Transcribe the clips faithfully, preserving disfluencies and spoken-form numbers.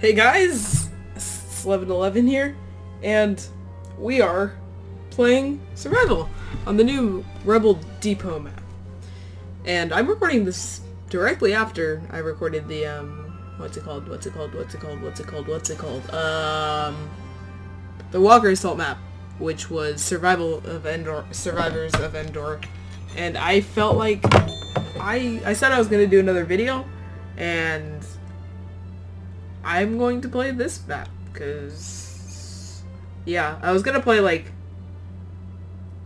Hey guys, it's Slevin eleven here, and we are playing Survival on the new Rebel Depot map. And I'm recording this directly after I recorded the, um, what's it called, what's it called, what's it called, what's it called, what's it called, um, the Walker Assault map, which was Survival of Endor, Survivors of Endor, and I felt like, I, I said I was going to do another video, and I'm going to play this map, because, yeah, I was going to play, like,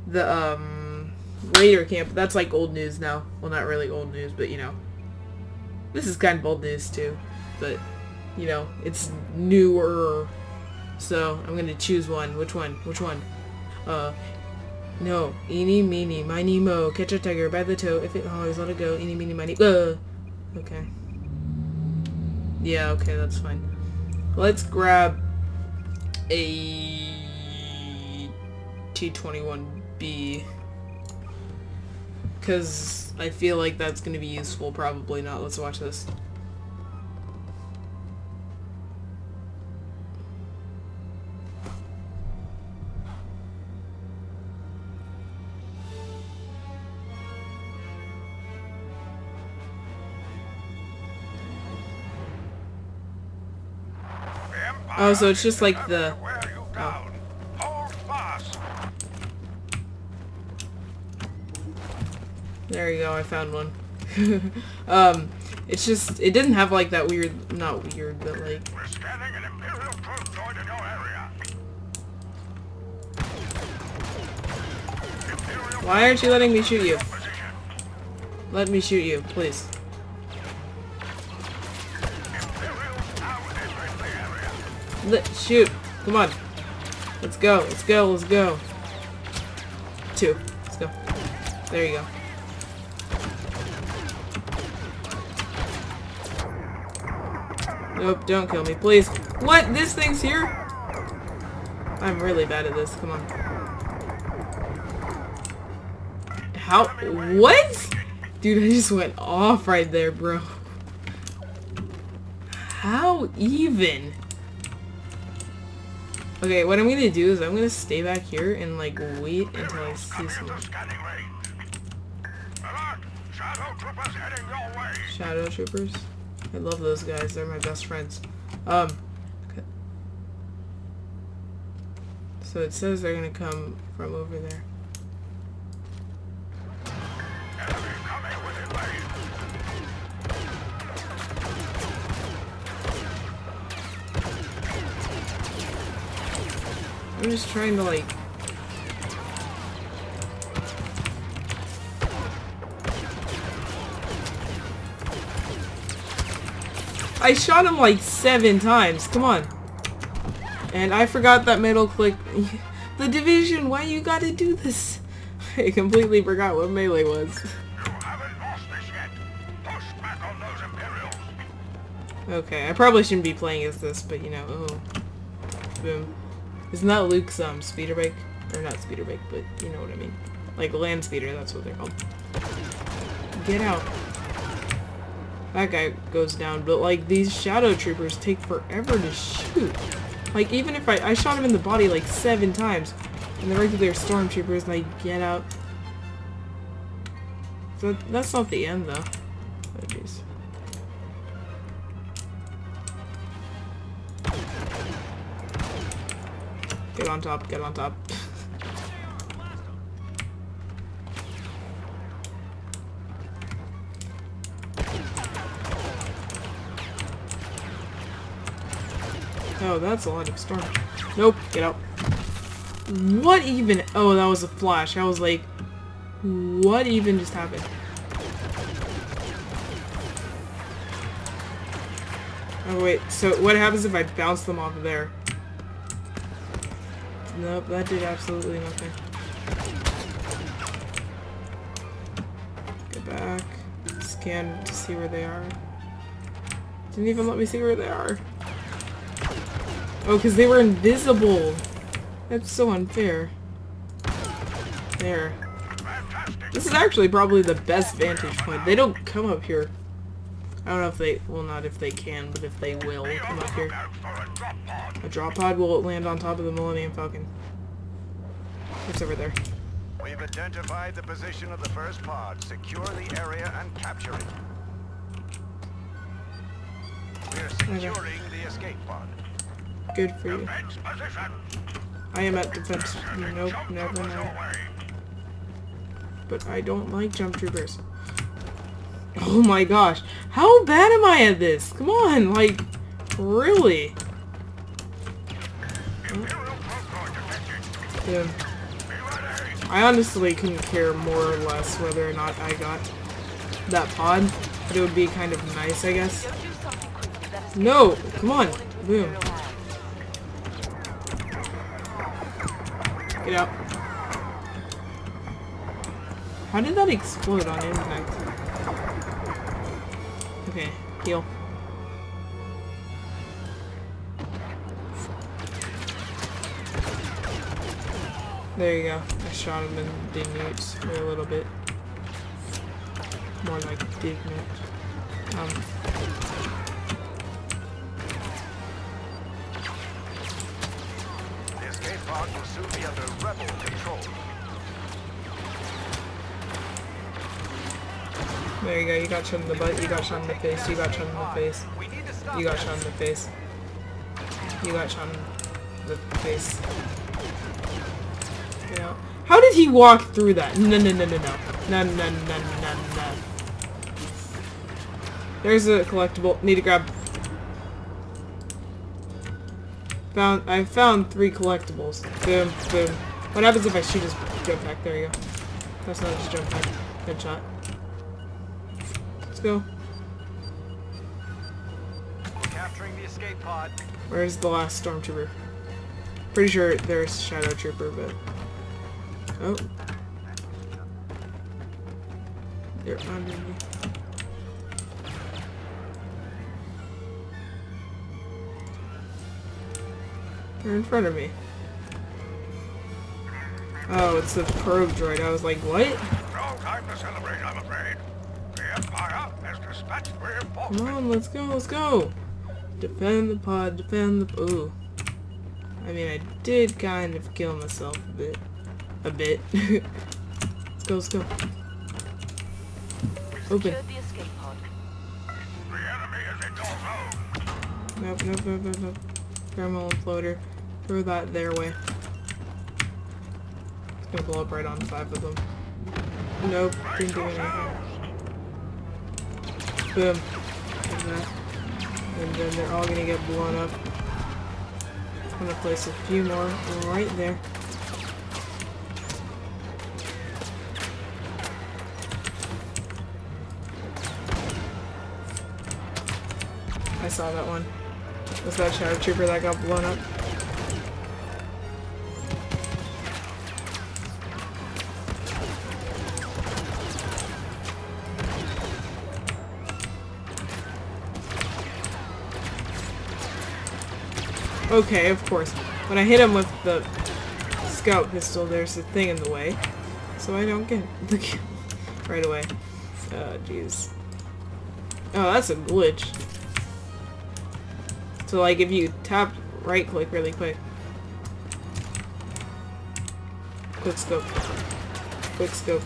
the, um, Raider camp. That's, like, old news now. Well, not really old news, but, you know, this is kind of old news, too, but, you know, it's newer, so I'm going to choose one. Which one? Which one? Uh, no. Eeny, meeny, miny, mo. Catch a tiger by the toe. If it always let it go. Eeny, meeny, miny, uh. Okay. Yeah, okay, that's fine. Let's grab a T twenty-one B, because I feel like that's going to be useful. Probably not. Let's watch this. Oh, so it's just like the... Oh. There you go, I found one. um, it's just... It doesn't have like that weird... Not weird, but like... Why aren't you letting me shoot you? Let me shoot you, please. Let's shoot. Come on. Let's go. Let's go. Let's go. Two. Let's go. There you go. Nope. Don't kill me, please. What? This thing's here? I'm really bad at this. Come on. How? What? Dude, I just went off right there, bro. How even? Okay, what I'm gonna do is I'm gonna stay back here and like wait until I see someone. Shadow troopers heading your way. Shadow troopers? I love those guys, they're my best friends. Um okay. So it says they're gonna come from over there. I'm just trying to like... I shot him like seven times, come on. And I forgot that middle click... The Division, why you gotta do this? I completely forgot what melee was. You haven't lost this yet. Push back on those Imperials. Okay, I probably shouldn't be playing as this, but you know, oh. Boom. Isn't that Luke's um, speeder bike? Or not speeder bike, but you know what I mean. Like land speeder, that's what they're called. Get out. That guy goes down, but like these shadow troopers take forever to shoot. Like even if I, I shot him in the body like seven times, and the regular stormtroopers like get out. So that's not the end though. Oh jeez. Get on top, get on top. Oh, that's a lot of storm. Nope, get out. What even? Oh, that was a flash. I was like, what even just happened? Oh, wait. So what happens if I bounce them off of there? Nope, that did absolutely nothing. Get back. Scan to see where they are. Didn't even let me see where they are. Oh, because they were invisible. That's so unfair. There. This is actually probably the best vantage point. They don't come up here. I don't know if they, well, not if they can, but if they will come up here. A drop pod will land on top of the Millennium Falcon. It's over there. We've identified the position of the first pod. Secure the area and capture it. We're securing the escape pod. Good for you. I am at defense. Nope, never mind. But I don't like jump troopers. Oh my gosh. How bad am I at this? Come on, like, really? Yeah. I honestly couldn't care more or less whether or not I got that pod, but it would be kind of nice, I guess. No! Come on! Boom. Get out. How did that explode on impact? Okay, heal. There you go. I shot him in dignutes for a little bit. More like dignute. Um. The escape pod will soon be under rebel control. There you go. You got shot in the butt. You got shot in the face. You got shot in the face. You got shot in the face. You got shot in the face. You know. How did he walk through that? No, no, no, no, no. No, no, no, no, no, no. There's a collectible. Need to grab. Found. I found three collectibles. Boom, boom. What happens if I shoot his jetpack? There you go. That's not his jetpack. Headshot. Let's go. We're capturing the escape pod. Where's the last stormtrooper? Pretty sure there's Shadow Trooper, but... Oh. They're under me. They're in front of me. Oh, it's the probe droid. I was like, what? No time to celebrate, I'm afraid. The Empire has dispatched reinforcements. Come on, let's go, let's go! Defend the pod, defend the... Ooh. I mean, I did kind of kill myself a bit. A bit. Let's go, let's go. Open. Nope, nope, nope, nope, nope. Thermal imploder. Throw that their way. It's gonna blow up right on five of them. Nope, didn't do anything. Boom. And then they're all gonna get blown up. I'm gonna place a few more right there. I saw that one. Was that Shadow Trooper that got blown up? Okay, of course. When I hit him with the scout pistol, there's a thing in the way, so I don't get the kill right away. Oh, jeez. Oh, that's a glitch. So, like, if you tap right-click really quick. Quick scope. Quick scope.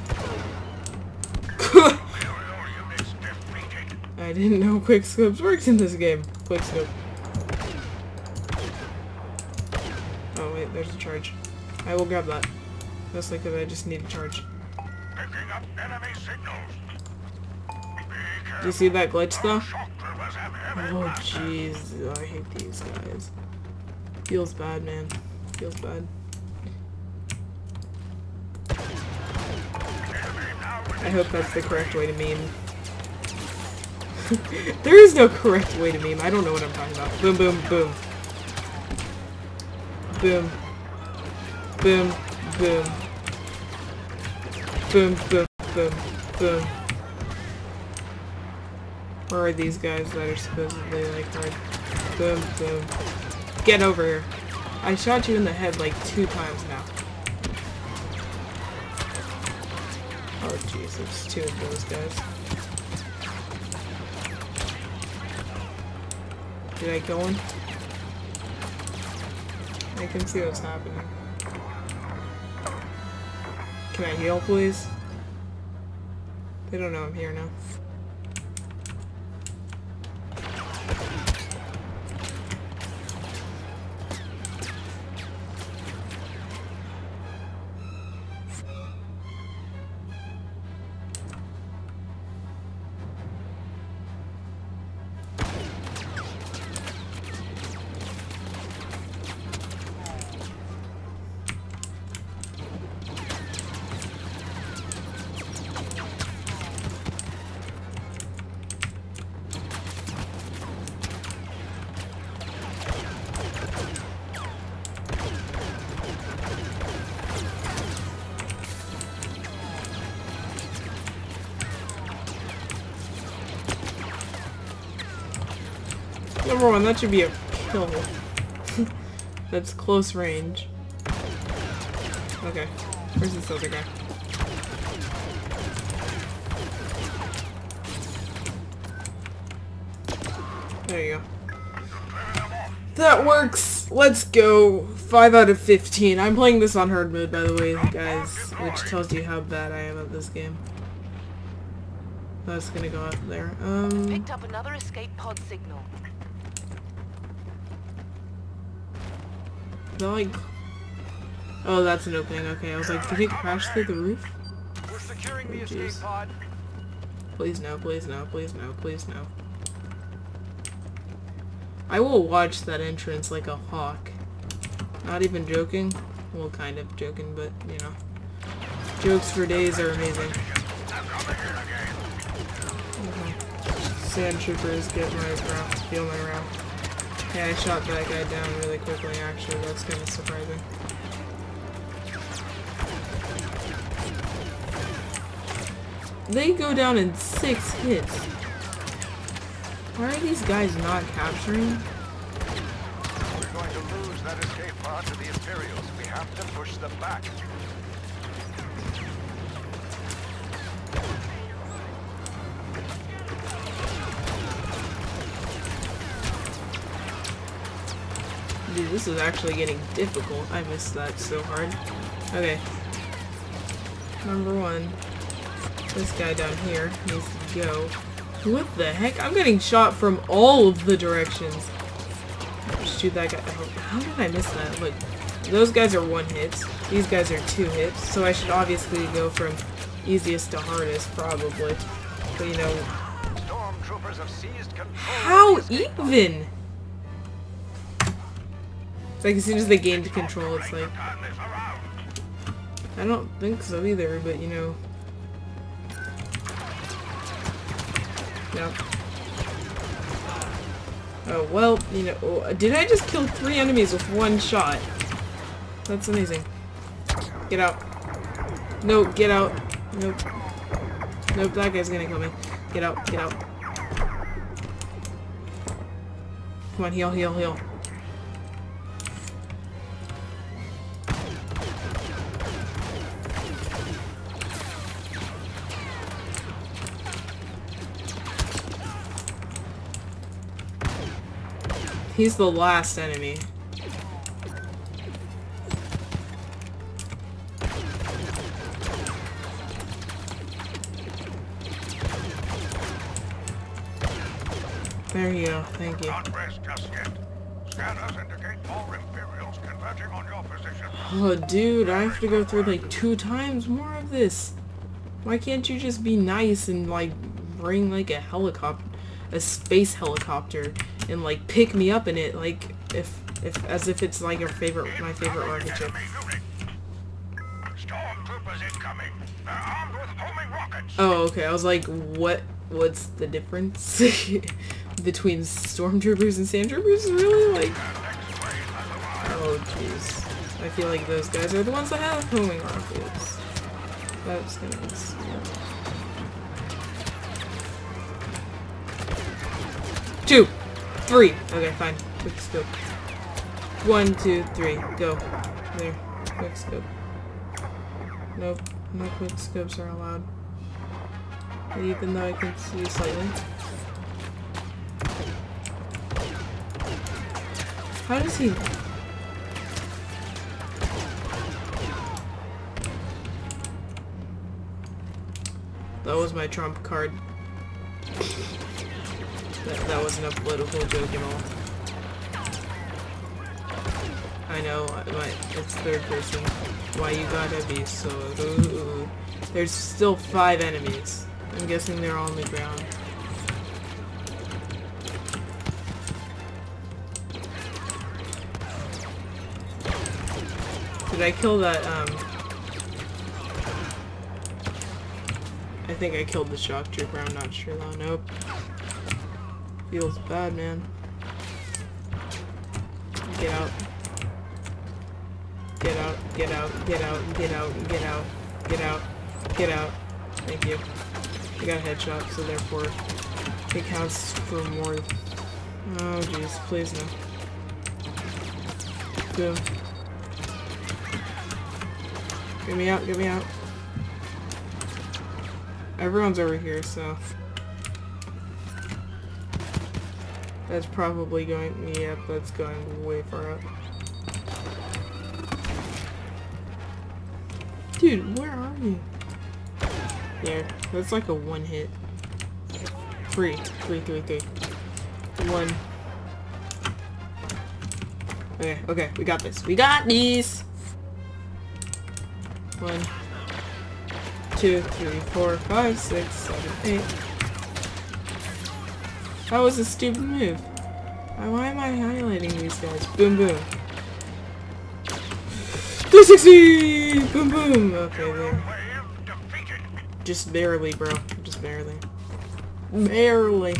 I didn't know quick scopes worked in this game. Quick scope. There's a charge. I will grab that. Mostly because I just need a charge. Picking up enemy signals. Do you see that glitch though? Oh jeez, I hate these guys. Feels bad, man. Feels bad. I hope that's the correct way to meme. There is no correct way to meme. I don't know what I'm talking about. Boom, boom, boom. Boom. Boom. Boom. Boom. Boom. Boom. Boom. Where are these guys that are supposedly like hard? Boom. Boom. Get over here. I shot you in the head like two times now. Oh jeez, there's two of those guys. Did I kill him? I can see what's happening. Can I heal, please? They don't know I'm here now. Number one, that should be a kill. That's close range. Okay, where's this other guy? There you go. That works! Let's go! five out of fifteen. I'm playing this on hard mode, by the way, guys, which tells you how bad I am at this game. That's gonna go up there. Um... Picked up another escape pod signal. Like, oh, that's an opening. Okay, I was like, did it crash through the roof? We're securing the escape pod. Please no, please no, please no, please no. I will watch that entrance like a hawk. Not even joking. Well, kind of joking, but you know, jokes for days are amazing. Okay. Sand troopers, get my route, feel my route. Yeah, I shot that guy down really quickly, actually. That's kind of surprising. They go down in six hits. Why are these guys not capturing? We're going to lose that escape pod to the Imperials. We have to push them back. Dude, this is actually getting difficult. I missed that so hard. Okay. Number one. This guy down here needs to go. What the heck? I'm getting shot from all of the directions. Shoot that guy. Oh, how did I miss that? Look. Those guys are one hits. These guys are two hits. So I should obviously go from easiest to hardest, probably. But you know... Stormtroopers have seized control. How even? It's like as soon as they gained control, it's like... I don't think so either, but you know... No. Oh, well, you know... Did I just kill three enemies with one shot? That's amazing. Get out. No, get out. Nope. Nope, that guy's gonna kill me. Get out, get out. Come on, heal, heal, heal. He's the last enemy. There you go, thank you. Don't rest just yet. Scanners indicate more Imperials converging on your position. Oh dude, I have to go through like two times more of this. Why can't you just be nice and like bring like a helicopter, a space helicopter, and like pick me up in it, like if if as if it's like your favorite, my favorite rocket ship. Stormtroopers incoming. They're armed with homing rockets. Oh, okay. I was like, what? What's the difference between stormtroopers and sand troopers? Really? Like, oh jeez. I feel like those guys are the ones that have homing rockets. That's gonna suck. Two. Three! Okay, fine. Quick scope. One, two, three. Go. There. Quick scope. Nope. No quick scopes are allowed. Even though I can see slightly. How does he? That was my trump card. That, that wasn't a political joke at all. I know, my, it's third person. Why you gotta be so... Ooh. There's still five enemies. I'm guessing they're all on the ground. Did I kill that, um... I think I killed the shock trooper, I'm not sure though. Nope. Feels bad, man. Get out. Get out, get out, get out, get out, get out, get out, get out. Thank you. I got a headshot, so therefore it counts for more. Oh jeez, please no. Boom. Get me out, get me out. Everyone's over here, so that's probably going, yep, that's going way far up. Dude, where are you? There. That's like a one hit. Three. Three, three, three. One. Okay, okay, we got this. We got these! One. Two, three, four, five, six, seven, eight. That was a stupid move. Why am I highlighting these guys? Boom, boom. three sixty! Boom boom! Okay, there. Just barely, bro. Just barely. Barely.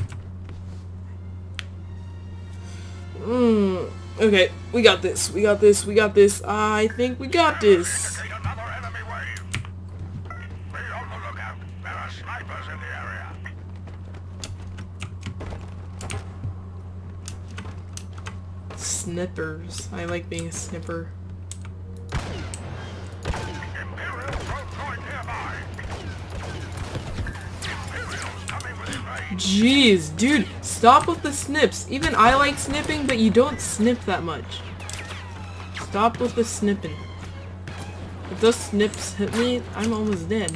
Mmm. Okay, we got this. We got this. We got this. I think we got this. Snippers. I like being a snipper. Jeez, dude, stop with the snips. Even I like snipping, but you don't snip that much. Stop with the snipping. If those snips hit me, I'm almost dead.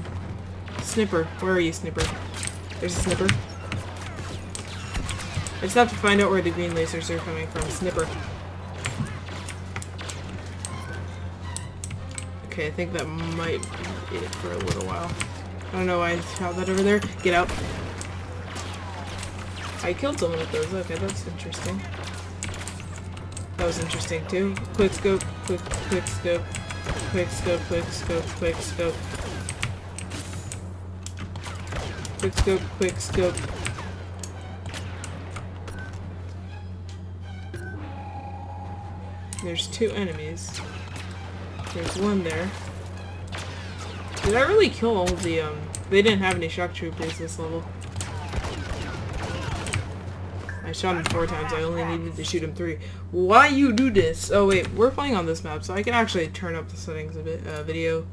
Snipper, where are you, snipper? There's a snipper. I just have to find out where the green lasers are coming from. Snipper. Okay, I think that might be it for a little while. I don't know why I shot that over there. Get out. I killed someone with those. Okay, that's interesting. That was interesting too. Quick scope, quick, quick scope, quick scope, quick scope, quick scope, quick scope, quick scope. There's two enemies. There's one there. Did I really kill all the? Um, they didn't have any shock troopers this level. I shot him four times, I only needed to shoot him three. Why you do this? Oh wait, we're playing on this map, so I can actually turn up the settings a bit. Uh, video.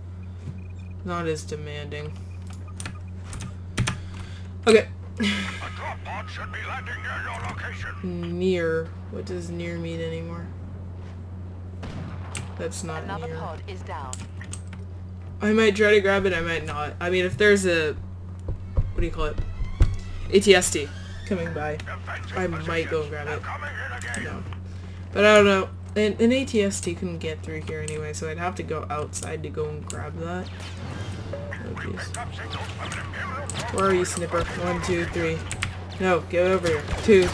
Not as demanding. Okay. A drop pod should be landing near your location. Near. What does near mean anymore? That's not near. Another pod is down. I might try to grab it, I might not. I mean, if there's a... What do you call it? A T S T. Coming by. I might go and grab it. No. But I don't know. An, an A T S T couldn't get through here anyway, so I'd have to go outside to go and grab that. Oh, jeez. Where are you, snipper? One, two, three. No, get over here. Two,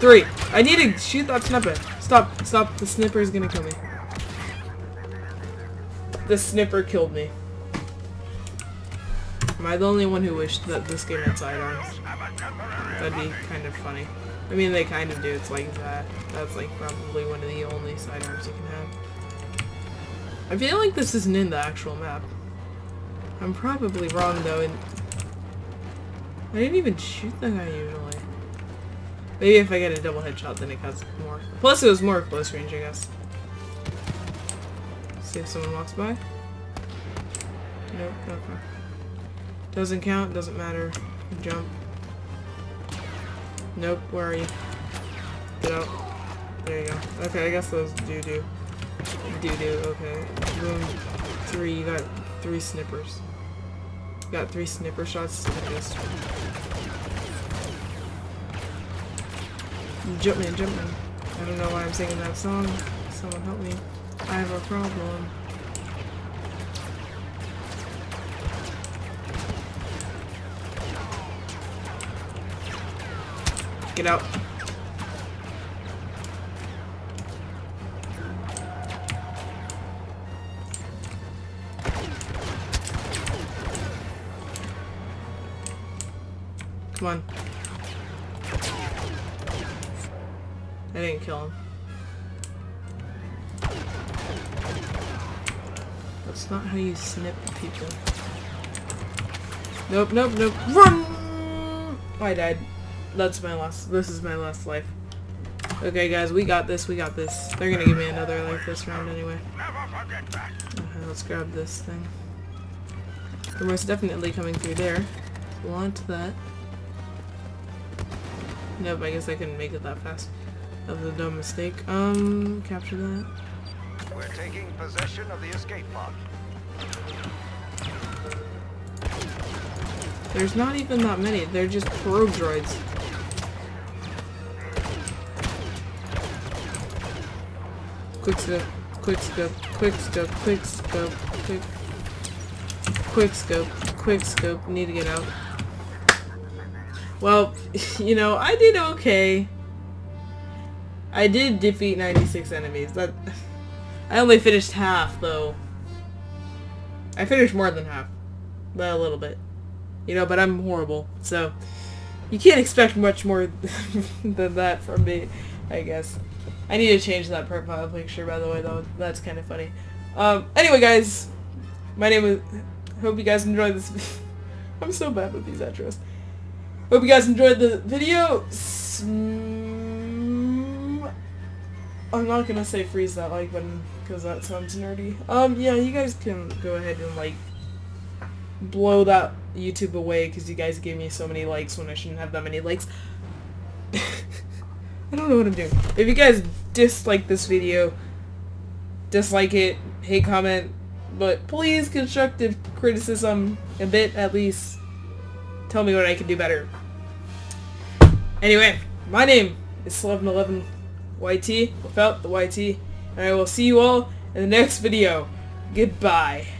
three. I need to shoot that snipper. Stop, stop. The snipper is gonna kill me. The snipper killed me. Am I the only one who wished that this game had sidearms? That'd be kind of funny. I mean, they kind of do. It's like that. That's like probably one of the only sidearms you can have. I feel like this isn't in the actual map. I'm probably wrong though. And I didn't even shoot that guy usually. Maybe if I get a double headshot, then it counts more. Plus, it was more close range, I guess. Let's see if someone walks by. Nope. Okay. Doesn't count, doesn't matter. Jump. Nope, where are you? Get out. There you go. Okay, I guess those do do. Do do, okay. Boom. Three, you got three snipers. You got three snipper shots to this one. Jump man, jump man. I don't know why I'm singing that song. Someone help me. I have a problem. Get out. Come on. I didn't kill him. That's not how you snip people. Nope, nope, nope. Run! Oh, I died. That's my last. This is my last life. Okay, guys, we got this. We got this. They're gonna give me another life this round anyway. Okay, let's grab this thing. They're most definitely coming through there. Want that? Nope. I guess I couldn't make it that fast. That was a dumb mistake. Um, capture that. We're taking possession of the escape pod. There's not even that many. They're just probe droids. Quick scope, quick scope, quick scope, quick scope, quick, quick scope, quick scope. Need to get out. Well, you know, I did okay. I did defeat ninety-six enemies. That I only finished half though. I finished more than half, but a little bit. You know, but I'm horrible, so you can't expect much more than that from me, I guess. I need to change that profile picture, by the way, though. That's kind of funny. Um, anyway, guys, my name is... Hope you guys enjoyed this... I'm so bad with these intros. Hope you guys enjoyed the video. Sm I'm not going to say freeze that like button, because that sounds nerdy. Um, yeah, you guys can go ahead and, like, blow that YouTube away, because you guys gave me so many likes when I shouldn't have that many likes. I don't know what I'm doing. If you guys dislike this video, dislike it, hate comment, but please constructive criticism a bit at least. Tell me what I can do better. Anyway, my name is Slevin eleven Y T without the Y T, and I will see you all in the next video. Goodbye.